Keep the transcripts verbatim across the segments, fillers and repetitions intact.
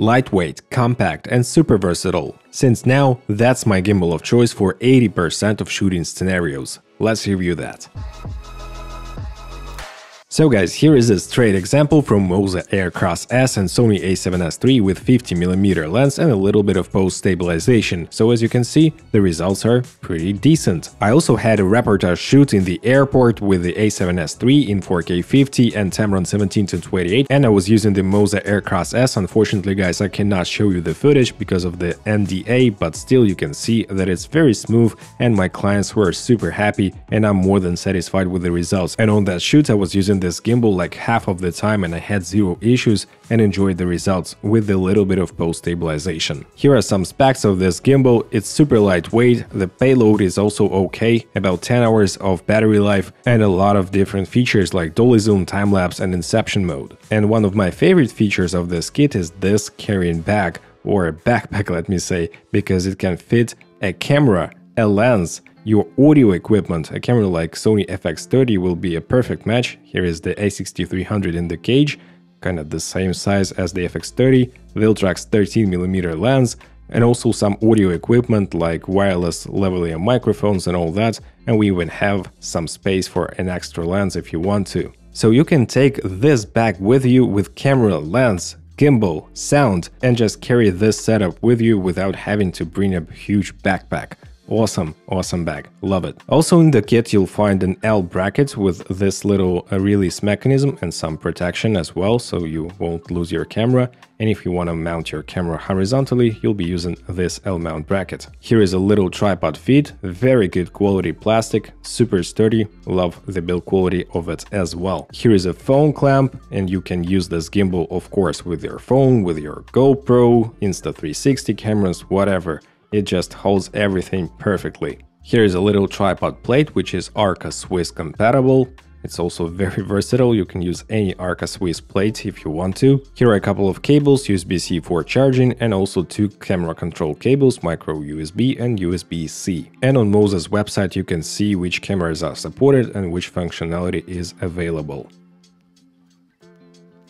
Lightweight, compact and super versatile, since now that's my gimbal of choice for eighty percent of shooting scenarios. Let's review that. So guys, here is a straight example from Moza Aircross S and Sony A seven S three with fifty millimeter lens and a little bit of post-stabilization, so as you can see, the results are pretty decent. I also had a reportage shoot in the airport with the A seven S three in four K fifty and Tamron seventeen to twenty-eight, and I was using the Moza Aircross S. Unfortunately guys, I cannot show you the footage because of the N D A, but still you can see that it's very smooth and my clients were super happy and I'm more than satisfied with the results. And on that shoot I was using this gimbal like half of the time and I had zero issues and enjoyed the results with a little bit of post stabilization. Here are some specs of this gimbal. It's super lightweight, the payload is also okay, about ten hours of battery life and a lot of different features like dolly zoom, time lapse and inception mode. And one of my favorite features of this kit is this carrying bag, or a backpack let me say, because it can fit a camera, a lens, your audio equipment. A camera like Sony F X thirty will be a perfect match. Here is the A sixty-three hundred in the cage, kind of the same size as the F X thirty, Viltrox thirteen millimeter lens, and also some audio equipment like wireless lavalier microphones and all that, and we even have some space for an extra lens if you want to. So you can take this bag with you with camera, lens, gimbal, sound, and just carry this setup with you without having to bring a huge backpack. Awesome, awesome bag, love it. Also in the kit you'll find an L bracket with this little release mechanism and some protection as well, so you won't lose your camera. And if you want to mount your camera horizontally, you'll be using this L mount bracket. Here is a little tripod feet, very good quality plastic, super sturdy, love the build quality of it as well. Here is a phone clamp, and you can use this gimbal of course with your phone, with your GoPro, Insta three sixty cameras, whatever. It just holds everything perfectly. Here is a little tripod plate, which is Arca Swiss compatible. It's also very versatile, you can use any Arca Swiss plate if you want to. Here are a couple of cables, U S B C for charging and also two camera control cables, micro U S B and U S B C. And on Moza's website you can see which cameras are supported and which functionality is available.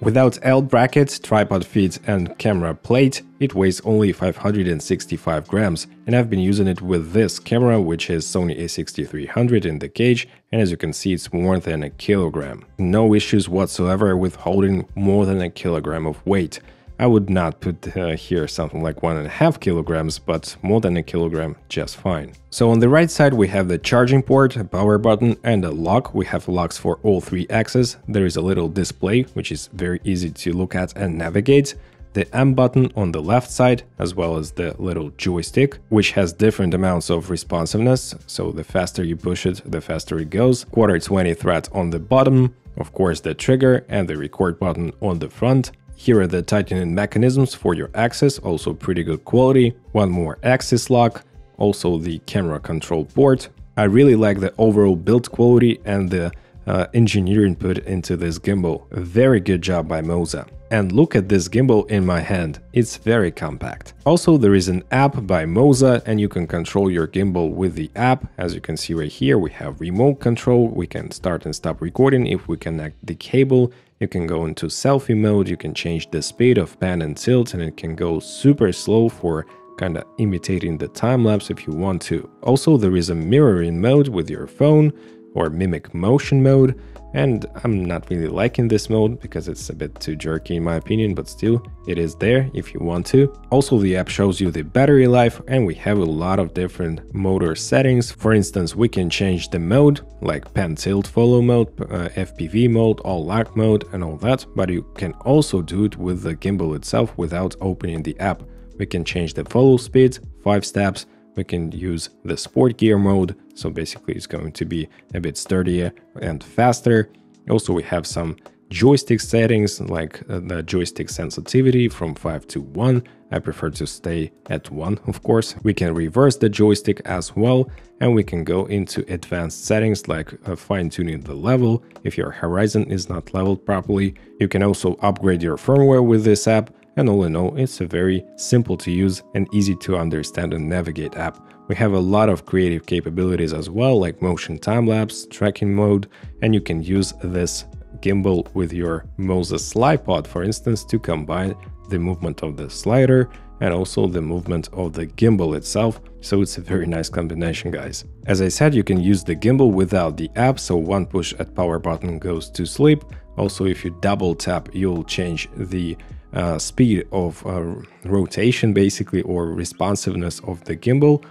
Without L brackets, tripod feet and camera plate, it weighs only five hundred sixty-five grams, and I've been using it with this camera, which is Sony A sixty-three hundred in the cage, and as you can see it's more than a kilogram. No issues whatsoever with holding more than a kilogram of weight. I would not put uh, here something like one and a half kilograms, but more than a kilogram just fine. So on the right side we have the charging port, a power button and a lock. We have locks for all three axes. There is a little display which is very easy to look at and navigate. The M button on the left side, as well as the little joystick, which has different amounts of responsiveness, so the faster you push it, the faster it goes. quarter twenty thread on the bottom, of course the trigger and the record button on the front. Here are the tightening mechanisms for your axis, also pretty good quality. One more axis lock, also the camera control port. I really like the overall build quality and the uh, engineering put into this gimbal. Very good job by Moza. And look at this gimbal in my hand, it's very compact. Also there is an app by Moza and you can control your gimbal with the app. As you can see right here we have remote control, we can start and stop recording if we connect the cable. You can go into selfie mode, you can change the speed of pan and tilt, and it can go super slow for kind of imitating the time lapse if you want to. Also there is a mirroring mode with your phone, or mimic motion mode, and I'm not really liking this mode because it's a bit too jerky in my opinion, but still it is there if you want to. Also the app shows you the battery life and we have a lot of different motor settings. For instance, we can change the mode like pan, tilt, follow mode, uh, F P V mode, all lock mode and all that, but you can also do it with the gimbal itself without opening the app. We can change the follow speed, five steps, we can use the sport gear mode, so basically it's going to be a bit sturdier and faster. Also we have some joystick settings like the joystick sensitivity from five to one. I prefer to stay at one, of course. We can reverse the joystick as well, and we can go into advanced settings like uh, fine-tuning the level if your horizon is not leveled properly. You can also upgrade your firmware with this app. And all in all, it's a very simple to use and easy to understand and navigate app. We have a lot of creative capabilities as well, like motion time-lapse, tracking mode, and you can use this gimbal with your Moza SliPod, for instance, to combine the movement of the slider and also the movement of the gimbal itself, so it's a very nice combination, guys. As I said, you can use the gimbal without the app, so one push at power button goes to sleep. Also, if you double tap, you'll change the uh, speed of uh, rotation, basically, or responsiveness of the gimbal,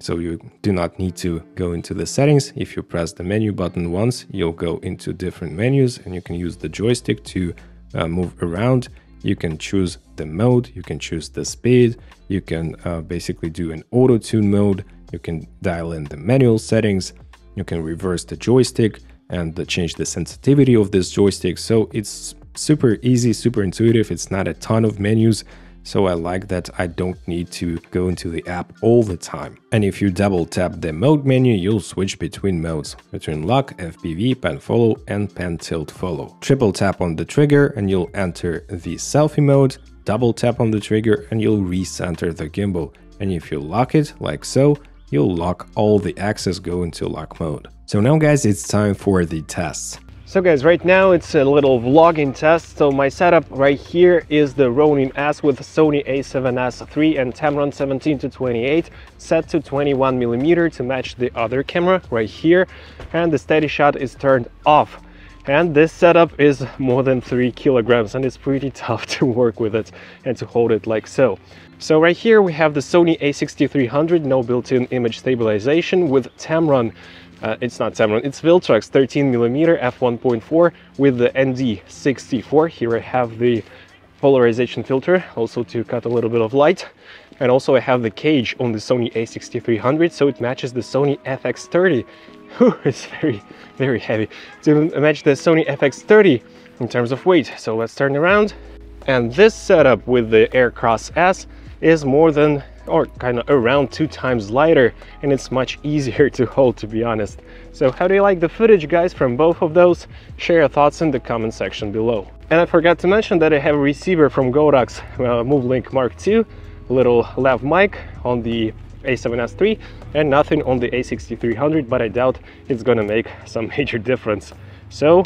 so you do not need to go into the settings. If you press the menu button once, you'll go into different menus and you can use the joystick to uh, move around. You can choose the mode, you can choose the speed, you can uh, basically do an auto tune mode, you can dial in the manual settings, you can reverse the joystick and the, change the sensitivity of this joystick. So it's super easy, super intuitive. It's not a ton of menus, so I like that I don't need to go into the app all the time. And if you double tap the mode menu, you'll switch between modes, between lock, F P V, pan follow and pan tilt follow. Triple tap on the trigger and you'll enter the selfie mode, double tap on the trigger and you'll recenter the gimbal. And if you lock it, like so, you'll lock all the axes, go into lock mode. So now, guys, it's time for the tests. So guys, right now it's a little vlogging test. So my setup right here is the Ronin S with Sony A seven S three and Tamron seventeen to twenty-eight set to twenty-one millimeter to match the other camera right here, and the steady shot is turned off. And this setup is more than three kilograms and it's pretty tough to work with it and to hold it like so. So right here we have the Sony A sixty-three hundred, no built-in image stabilization, with Tamron, Uh, it's not Tamron, it's Viltrox thirteen millimeter f one point four with the N D sixty-four. Here I have the polarization filter, also to cut a little bit of light. And also I have the cage on the Sony A sixty-three hundred, so it matches the Sony F X thirty. Whew, it's very, very heavy. To match the Sony F X thirty in terms of weight. So let's turn around. And this setup with the Aircross S is more than, or kind of around two times lighter, and it's much easier to hold, to be honest. So how do you like the footage, guys, from both of those? Share your thoughts in the comment section below. And I forgot to mention that I have a receiver from Godox, uh, MoveLink Mark two, little lav mic on the A seven S three and nothing on the A sixty-three hundred, but I doubt it's gonna make some major difference. So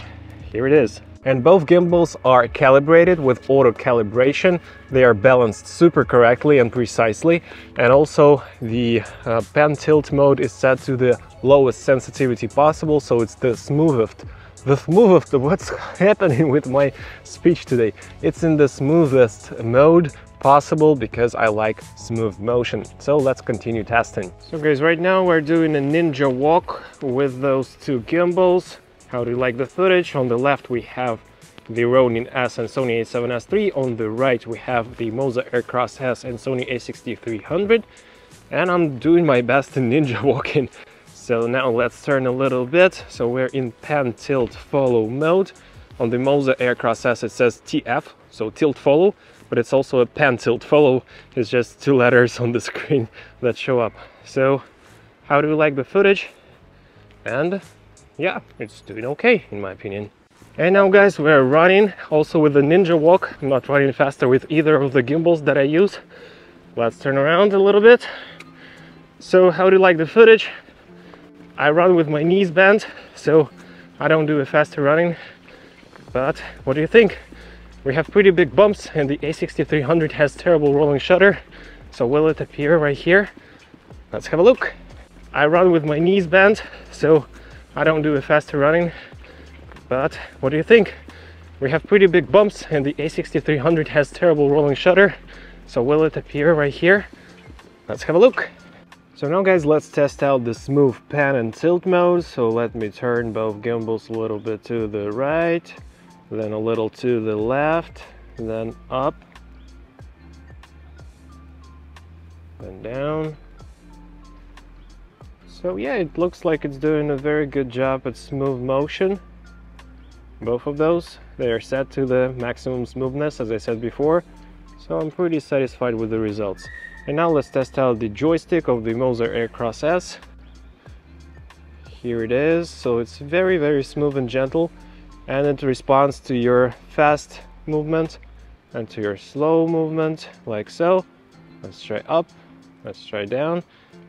here it is. And both gimbals are calibrated with auto calibration. They are balanced super correctly and precisely. And also the uh, pan tilt mode is set to the lowest sensitivity possible, so it's the smoothest. The smoothest, what's happening with my speech today? It's in the smoothest mode possible because I like smooth motion. So let's continue testing. So guys, right now we're doing a ninja walk with those two gimbals. How do you like the footage? On the left we have the Ronin S and Sony A seven S three, on the right we have the Moza Aircross S and Sony A sixty-three hundred, and I'm doing my best in ninja walking. So now let's turn a little bit. So we're in pan tilt follow mode. On the Moza Aircross S it says T F, so tilt follow, but it's also a pan tilt follow. It's just two letters on the screen that show up. So how do you like the footage? And yeah, it's doing okay in my opinion. And now, guys, we're running also with the ninja walk. I'm not running faster with either of the gimbals that I use. Let's turn around a little bit. So how do you like the footage? I run with my knees bent, so I don't do a faster running, but what do you think? We have pretty big bumps and the A sixty-three hundred has terrible rolling shutter, so will it appear right here? Let's have a look. I run with my knees bent, so I don't do a faster running, but what do you think? We have pretty big bumps and the A sixty-three hundred has terrible rolling shutter, so will it appear right here? Let's have a look. So now, guys, let's test out the smooth pan and tilt mode. So let me turn both gimbals a little bit to the right, then a little to the left, then up, then down. So yeah, it looks like it's doing a very good job at smooth motion. Both of those, they are set to the maximum smoothness, as I said before. So I'm pretty satisfied with the results. And now let's test out the joystick of the Moza Aircross S. Here it is. So it's very, very smooth and gentle. And it responds to your fast movement and to your slow movement, like so. Let's try up, let's try down.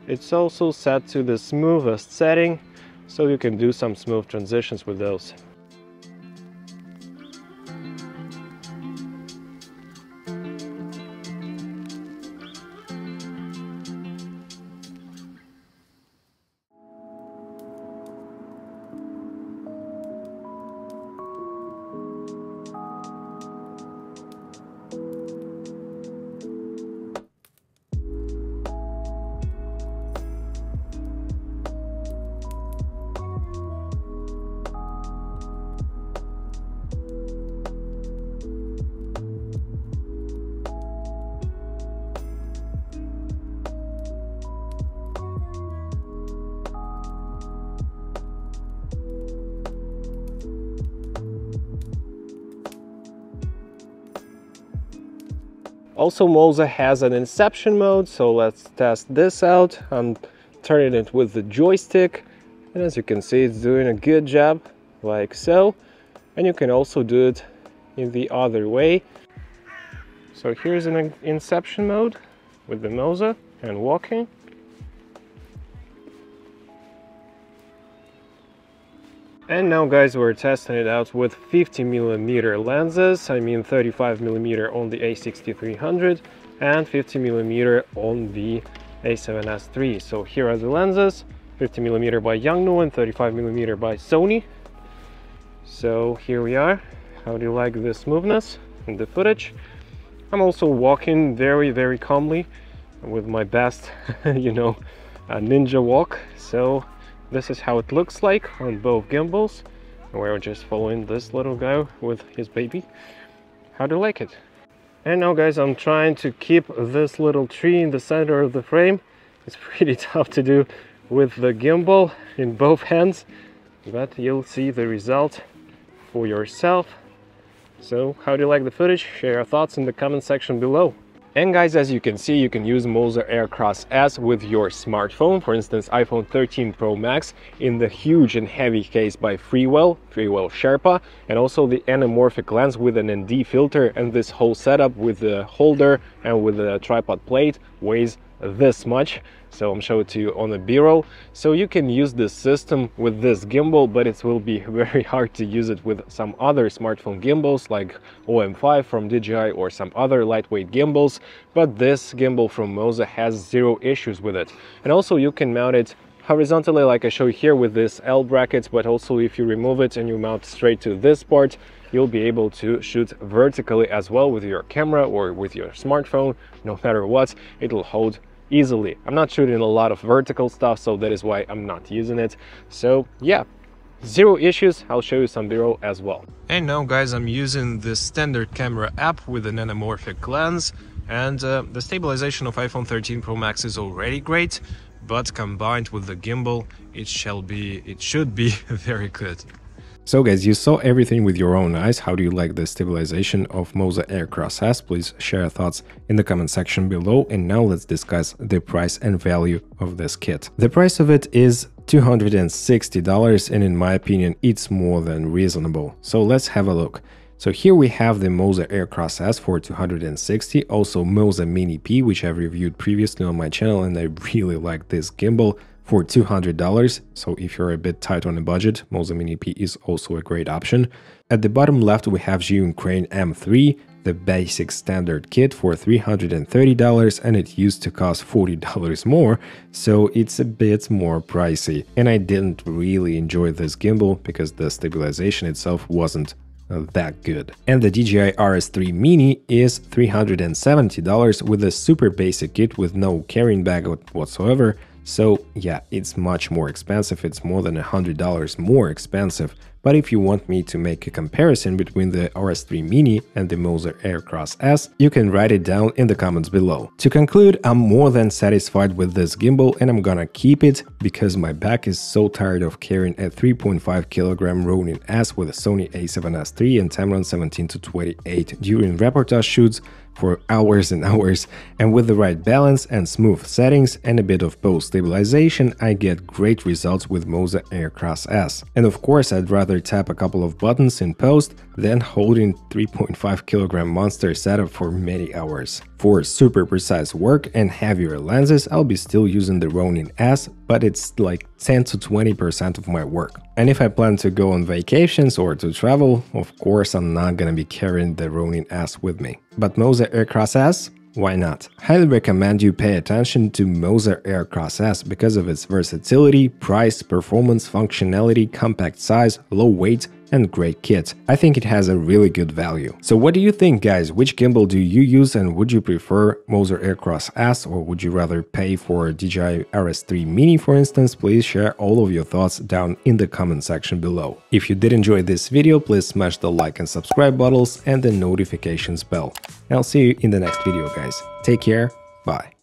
It's also set to the smoothest setting, so you can do some smooth transitions with those. Also, Moza has an inception mode, so let's test this out. I'm turning it with the joystick, and as you can see, it's doing a good job, like so. And you can also do it in the other way. So here's an inception mode with the Moza and walking. And now, guys, we're testing it out with fifty millimeter lenses, I mean thirty-five millimeter on the A sixty-three hundred and fifty millimeter on the A seven S three. So here are the lenses, fifty millimeter by Yongnuo and thirty-five millimeter by Sony. So here we are. How do you like the smoothness in the footage? I'm also walking very, very calmly with my best, you know, a ninja walk. So this is how it looks like on both gimbals. We're just following this little guy with his baby. How do you like it? And now, guys, I'm trying to keep this little tree in the center of the frame. It's pretty tough to do with the gimbal in both hands, but you'll see the result for yourself. So how do you like the footage? Share your thoughts in the comment section below. And guys, as you can see, you can use Moza Aircross S with your smartphone, for instance iPhone thirteen Pro Max, in the huge and heavy case by Freewell, Freewell Sherpa, and also the anamorphic lens with an N D filter, and this whole setup with the holder and with the tripod plate weighs this much. So I'm showing it to you on a B-roll. So you can use this system with this gimbal, but it will be very hard to use it with some other smartphone gimbals like O M five from D J I or some other lightweight gimbals. But this gimbal from Moza has zero issues with it. And also you can mount it horizontally, like I show you here with this L brackets, but also if you remove it and you mount straight to this part, you'll be able to shoot vertically as well with your camera or with your smartphone. No matter what, it'll hold easily. I'm not shooting a lot of vertical stuff, so that is why I'm not using it. So yeah, zero issues. I'll show you some B-roll as well. And now, guys, I'm using the standard camera app with an anamorphic lens, and uh, the stabilization of iPhone thirteen Pro Max is already great, but combined with the gimbal, it shall be, it should be very good. So guys, you saw everything with your own eyes. How do you like the stabilization of Moza Aircross S? Please share your thoughts in the comment section below. And now let's discuss the price and value of this kit. The price of it is two hundred sixty dollars, and in my opinion, it's more than reasonable. So let's have a look. So here we have the Moza Aircross S for two hundred sixty dollars, also Moza Mini P, which I've reviewed previously on my channel, and I really like this gimbal, for two hundred dollars. So if you're a bit tight on a budget, Moza Mini P is also a great option. At the bottom left, we have Zhiyun Crane M three, the basic standard kit for three hundred thirty dollars, and it used to cost forty dollars more, so it's a bit more pricey. And I didn't really enjoy this gimbal because the stabilization itself wasn't that good. And the D J I R S three Mini is three hundred seventy dollars with a super basic kit with no carrying bag whatsoever. So yeah, it's much more expensive, it's more than one hundred dollars more expensive. But if you want me to make a comparison between the R S three Mini and the Moza Aircross S, you can write it down in the comments below. To conclude, I'm more than satisfied with this gimbal, and I'm gonna keep it because my back is so tired of carrying a three point five kilogram Ronin S with a Sony A seven S three and Tamron seventeen to twenty-eight during reportage shoots for hours and hours, and with the right balance and smooth settings and a bit of pose stabilization, I get great results with Moza Aircross S. And of course, I'd rather tap a couple of buttons in post than holding three point five kilogram monster setup for many hours. For super precise work and heavier lenses, I'll be still using the Ronin S, but it's like ten to twenty percent of my work. And if I plan to go on vacations or to travel, of course I'm not gonna be carrying the Ronin S with me. But Moza Aircross S? Why not? Highly recommend you pay attention to Moza Aircross S because of its versatility, price, performance, functionality, compact size, low weight, and great kit. I think it has a really good value. So what do you think, guys? Which gimbal do you use, and would you prefer Moza Aircross S, or would you rather pay for a D J I R S three Mini, for instance? Please share all of your thoughts down in the comment section below. If you did enjoy this video, please smash the like and subscribe buttons and the notifications bell. I'll see you in the next video, guys. Take care, bye.